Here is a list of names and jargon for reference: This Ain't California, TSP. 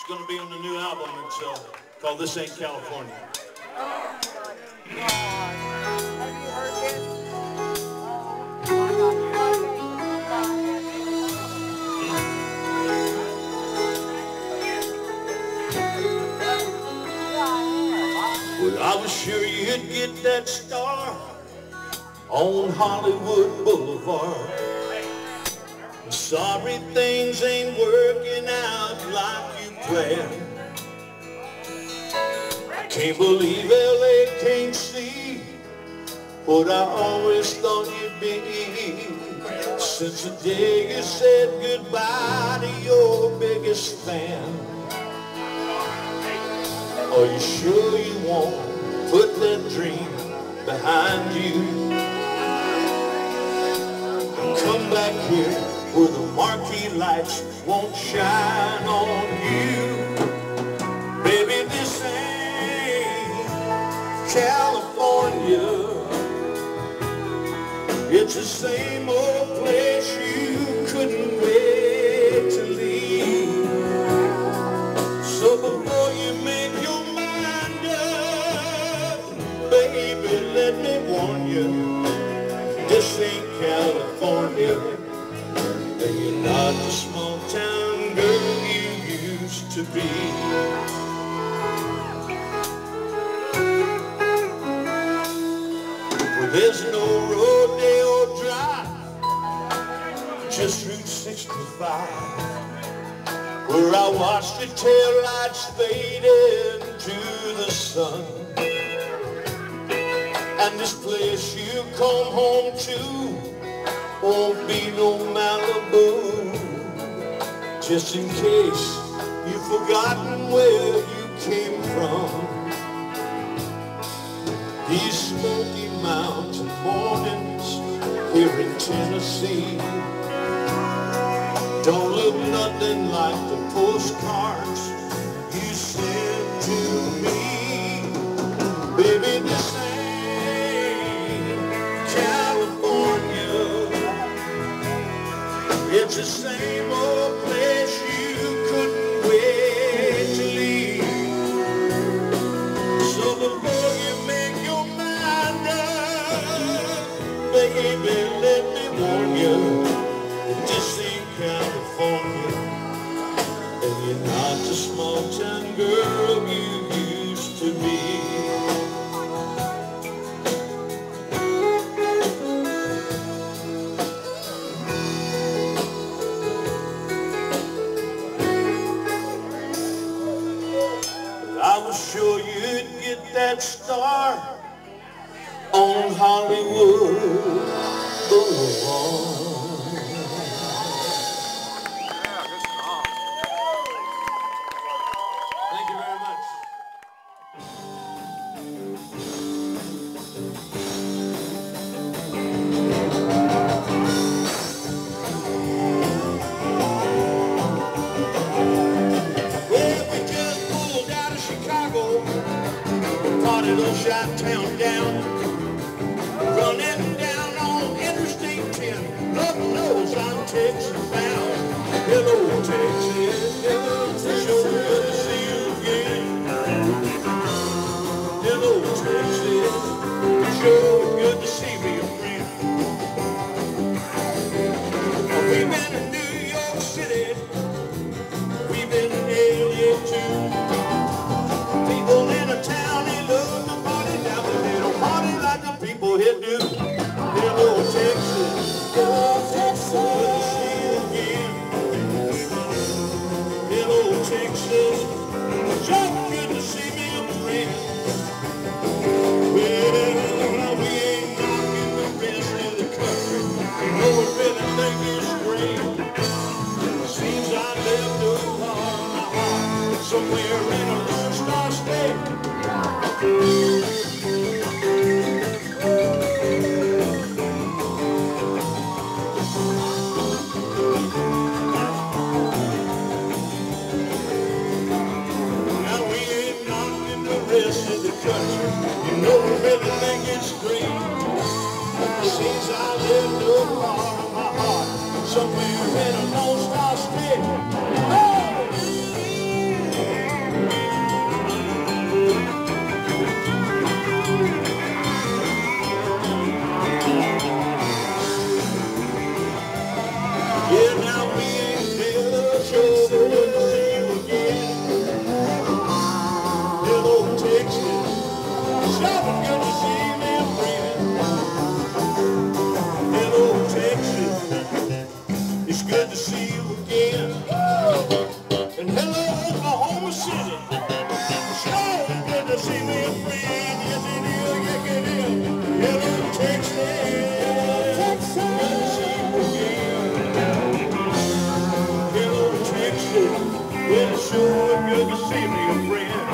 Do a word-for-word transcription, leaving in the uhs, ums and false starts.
It's going to be on the new album. It's uh, called This Ain't California. Oh, my God. Have you heard this? Oh, my God. Well, I was sure you'd get that star on Hollywood Boulevard. I'm sorry things ain't working out like you planned. I can't believe L A can't see what I always thought you'd be, since the day you said goodbye to your biggest fan. Are you sure you won't put that dream behind you and come back here where the marquee lights won't shine on you? Baby, this ain't California. It's the same old place you couldn't wait to leave. So before you make your let me warn you, this ain't California, and you're not the small town girl you used to be. Well, there's no road, day or drive, just Route sixty-five, where I watched the taillights fade into the sun. And this place you come home to won't be no Malibu, just in case you've forgotten where you came from. These smoky mountain mornings here in Tennessee don't look nothing like the postcards you sent to me. Baby, this ain't it's the same old place you couldn't wait to leave. So before you make your mind up, baby, let me warn you, this ain't California, and you're not the small town girl you used to be. Sure you'd get that star on Hollywood Boulevard. Yeah, good song. Thank you very much. Well, we just pulled out of Chicago, parted Old Chi-town down, running down on Interstate ten. Lord knows I'm Texas bound. Hello, Texas. Hello, Texas. Sure good to see you again. Hello, Texas. Sure good to see me, a friend. We've been in New York City. We've been in L A too. Somewhere in a lost star state. Well, sure, good to see me, friend.